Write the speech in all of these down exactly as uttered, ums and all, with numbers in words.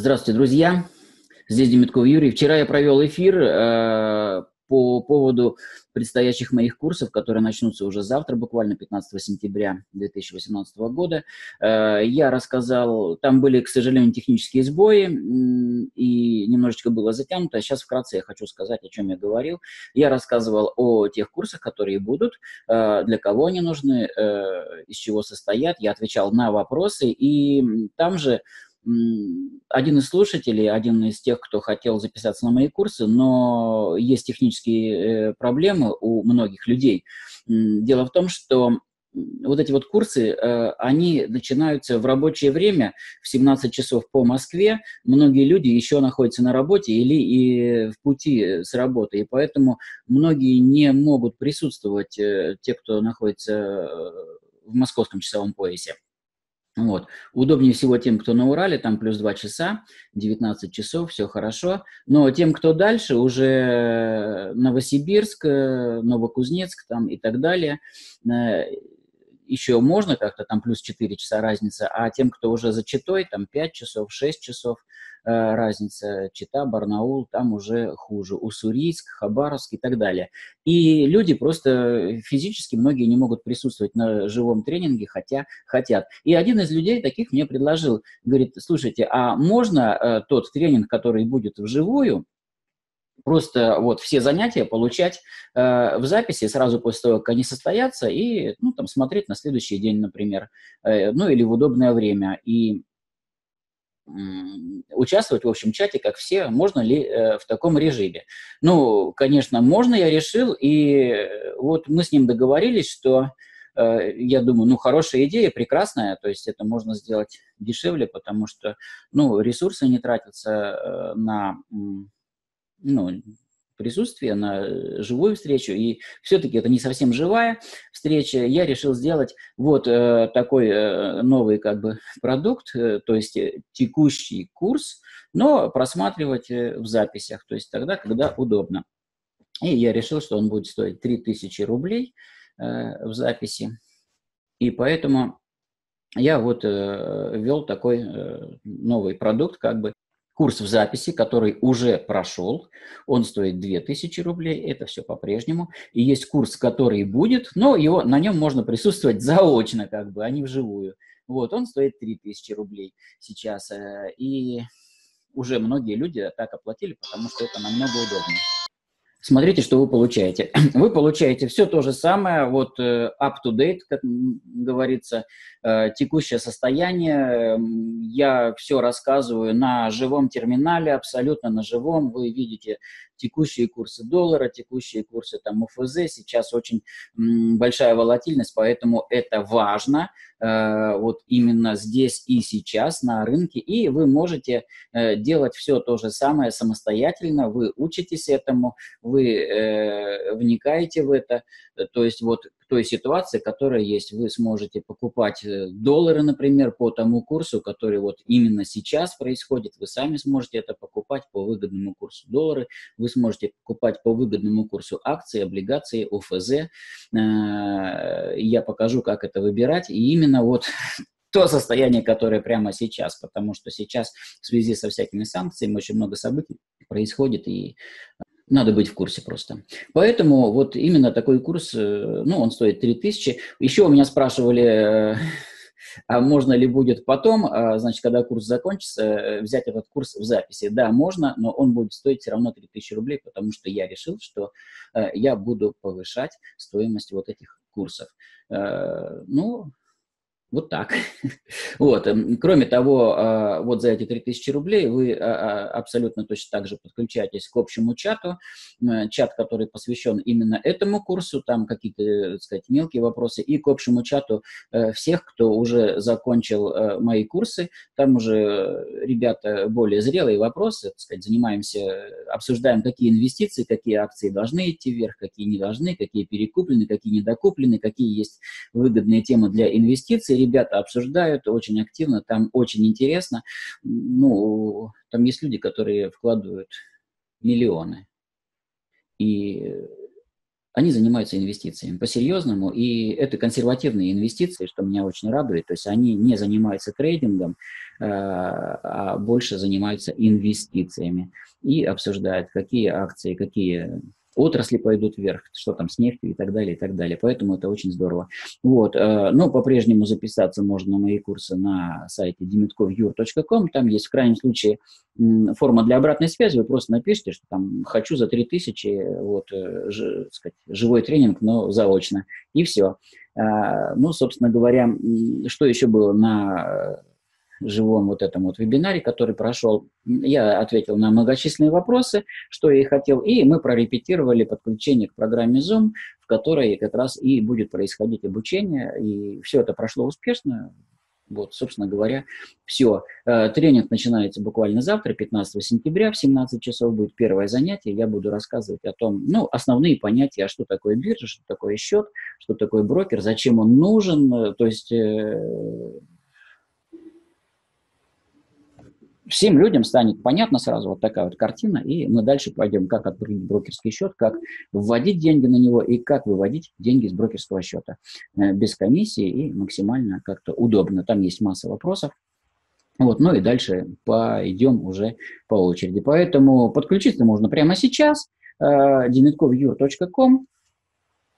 Здравствуйте, друзья! Здесь Демидков Юрий. Вчера я провел эфир э, по поводу предстоящих моих курсов, которые начнутся уже завтра, буквально пятнадцатого сентября две тысячи восемнадцатого года. Э, я рассказал, там были, к сожалению, технические сбои, и немножечко было затянуто. Сейчас вкратце я хочу сказать, о чем я говорил. Я рассказывал о тех курсах, которые будут, э, для кого они нужны, э, из чего состоят. Я отвечал на вопросы, и там же один из слушателей, один из тех, кто хотел записаться на мои курсы, но есть технические проблемы у многих людей. Дело в том, что вот эти вот курсы, они начинаются в рабочее время, в семнадцать часов по Москве. Многие люди еще находятся на работе или и в пути с работы, и поэтому многие не могут присутствовать, те, кто находится в московском часовом поясе. Вот. Удобнее всего тем, кто на Урале, там плюс два часа, девятнадцать часов, все хорошо. Но тем, кто дальше, уже Новосибирск, Новокузнецк там и так далее, еще можно как-то, там плюс четыре часа разница. А тем, кто уже за Читой, там пять часов, шесть часов разница, Чита, Барнаул, там уже хуже, Уссурийск, Хабаровск и так далее. И люди просто физически, многие не могут присутствовать на живом тренинге, хотя хотят. И один из людей таких мне предложил, говорит, слушайте, а можно э, тот тренинг, который будет вживую, просто вот все занятия получать э, в записи сразу после того, как они состоятся, и ну, там, смотреть на следующий день, например, э, ну или в удобное время, и участвовать в общем чате, как все, можно ли э, в таком режиме. Ну, конечно, можно, я решил, и вот мы с ним договорились, что э, я думаю, ну, хорошая идея, прекрасная, то есть это можно сделать дешевле, потому что, ну, ресурсы не тратятся э, на, ну, присутствие, на живую встречу, и все-таки это не совсем живая встреча. Я решил сделать вот э, такой э, новый как бы продукт, э, то есть э, текущий курс, но просматривать э, в записях, то есть тогда, когда удобно. И я решил, что он будет стоить три тысячи рублей э, в записи, и поэтому я вот э, ввел такой э, новый продукт, как бы. Курс в записи, который уже прошел, он стоит две тысячи рублей, это все по-прежнему. И есть курс, который будет, но его, на нем можно присутствовать заочно, как бы, а не вживую. Вот, он стоит три тысячи рублей сейчас. И уже многие люди так оплатили, потому что это намного удобнее. Смотрите, что вы получаете. Вы получаете все то же самое, вот up-to-date, как говорится, текущее состояние. Я все рассказываю на живом терминале, абсолютно на живом. Вы видите текущие курсы доллара, текущие курсы там О Ф З. Сейчас очень большая волатильность, поэтому это важно. Вот именно здесь и сейчас на рынке. И вы можете делать все то же самое самостоятельно. Вы учитесь этому, вы э, вникаете в это, то есть вот к той ситуации, которая есть, вы сможете покупать доллары, например, по тому курсу, который вот именно сейчас происходит, вы сами сможете это покупать по выгодному курсу доллары, вы сможете покупать по выгодному курсу акции, облигации, О Ф З, э, я покажу, как это выбирать, и именно вот то состояние, которое прямо сейчас, потому что сейчас в связи со всякими санкциями очень много событий происходит, и надо быть в курсе просто. Поэтому вот именно такой курс, ну, он стоит три тысячи. Еще у меня спрашивали, а можно ли будет потом, значит, когда курс закончится, взять этот курс в записи. Да, можно, но он будет стоить все равно три тысячи рублей, потому что я решил, что я буду повышать стоимость вот этих курсов. Ну, вот так. Вот. Кроме того, вот за эти три тысячи рублей вы абсолютно точно так же подключаетесь к общему чату, чат, который посвящен именно этому курсу, там какие-то, так сказать, мелкие вопросы, и к общему чату всех, кто уже закончил мои курсы, там уже ребята более зрелые вопросы, так сказать, занимаемся, обсуждаем, какие инвестиции, какие акции должны идти вверх, какие не должны, какие перекуплены, какие недокуплены, какие есть выгодные темы для инвестиций. Ребята обсуждают очень активно, там очень интересно. Ну, там есть люди, которые вкладывают миллионы. И они занимаются инвестициями по-серьезному, и это консервативные инвестиции, что меня очень радует, то есть они не занимаются трейдингом, а больше занимаются инвестициями и обсуждают, какие акции, какие отрасли пойдут вверх, что там с нефтью и так далее, и так далее. Поэтому это очень здорово. Вот. Но по-прежнему записаться можно на мои курсы на сайте демидков-юр точка ком. Там есть в крайнем случае форма для обратной связи. Вы просто напишите, что там «хочу за три тысячи, вот, ж, сказать, живой тренинг, но заочно». И все. Ну, собственно говоря, что еще было на живом вот этом вот вебинаре, который прошел, я ответил на многочисленные вопросы, что я и хотел, и мы прорепетировали подключение к программе Zoom, в которой как раз и будет происходить обучение, и все это прошло успешно. Вот, собственно говоря, все. Тренинг начинается буквально завтра, пятнадцатого сентября, в семнадцать часов будет первое занятие. Я буду рассказывать о том, ну, основные понятия, что такое биржа, что такое счет, что такое брокер, зачем он нужен, то есть всем людям станет понятно сразу вот такая вот картина, и мы дальше пойдем, как открыть брокерский счет, как вводить деньги на него и как выводить деньги с брокерского счета без комиссии и максимально как-то удобно. Там есть масса вопросов. Вот, ну и дальше пойдем уже по очереди. Поэтому подключиться можно прямо сейчас, демидков-юр точка ком.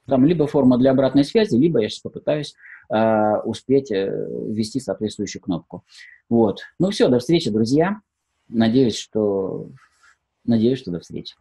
Там либо форма для обратной связи, либо я сейчас попытаюсь э, успеть э, ввести соответствующую кнопку. Вот. Ну все, до встречи, друзья. Надеюсь, что... Надеюсь, что до встречи.